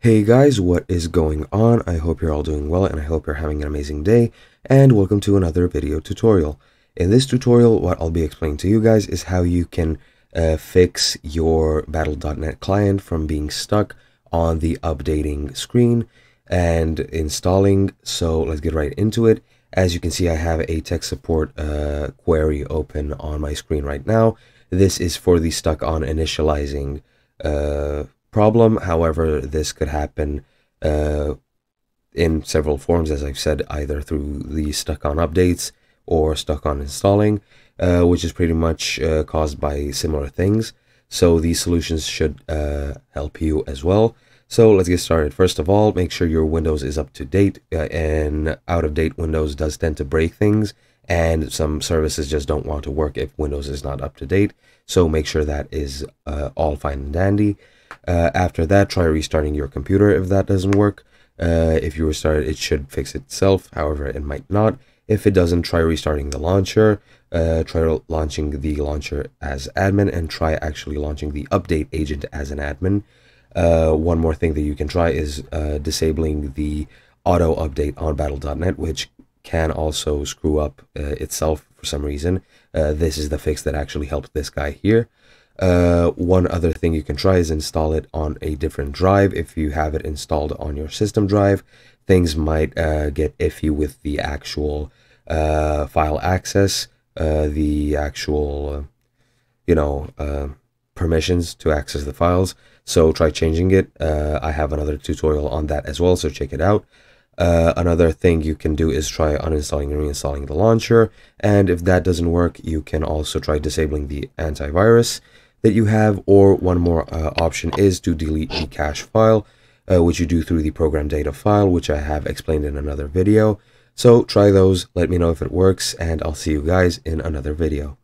Hey guys, what is going on? I hope you're all doing well and I hope you're having an amazing day, and welcome to another video tutorial. In this tutorial, what I'll be explaining to you guys is how you can fix your Battle.net client from being stuck on the updating screen and installing. So let's get right into it. As you can see, I have a tech support query open on my screen right now. This is for the stuck on initializing problem. However, this could happen in several forms, as I've said, either through the stuck on updates or stuck on installing, which is pretty much caused by similar things. So these solutions should help you as well. So let's get started. First of all, make sure your Windows is up to date. And out of date Windows does tend to break things, and some services just don't want to work if Windows is not up to date. So make sure that is all fine and dandy. After that, try restarting your computer if that doesn't work. If you restart it, it should fix itself. However, it might not. If it doesn't, try restarting the launcher. Try launching the launcher as admin, and try actually launching the update agent as an admin. One more thing that you can try is disabling the auto update on Battle.net, which can also screw up itself for some reason. This is the fix that actually helped this guy here. One other thing you can try is install it on a different drive. If you have it installed on your system drive, things might get iffy with the actual file access, the actual permissions to access the files. So try changing it. I have another tutorial on that as well, so check it out. Another thing you can do is try uninstalling and reinstalling the launcher, and if that doesn't work, you can also try disabling the antivirus that you have. Or one more option is to delete the cache file, which you do through the program data file, which I have explained in another video. So try those, let me know if it works, and I'll see you guys in another video.